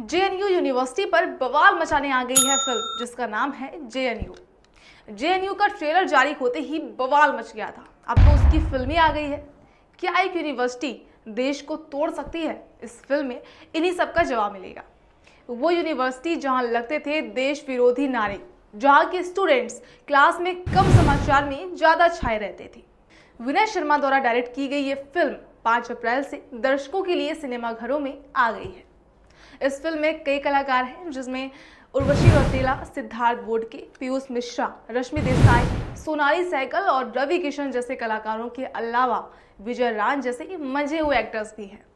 JNU university पर बवाल मचाने आ गई है फिल्म जिसका नाम है जेएनयू। जेएनयू का ट्रेलर जारी होते ही बवाल मच गया था। अब तो उसकी फिल्म ही आ गई है। क्या एक यूनिवर्सिटी देश को तोड़ सकती है? इस फिल्म में इन्हीं सब का जवाब मिलेगा। वो यूनिवर्सिटी जहां लगते थे देश विरोधी नारे, जहां के स्टूडेंट्स क्लास में कम, समाचार में ज़्यादा छाए रहते थे। विनय शर्मा द्वारा डायरेक्ट की गई ये फिल्म 5 अप्रैल से दर्शकों के लिए सिनेमाघरों में आ गई है। इस फिल्म में कई कलाकार हैं जिसमें उर्वशी रौतेला, सिद्धार्थ बोड के, पीयूष मिश्रा, रश्मि देसाई, सोनाली सहगल और रवि किशन जैसे कलाकारों के अलावा विजय राज जैसे मंझे हुए एक्टर्स भी हैं।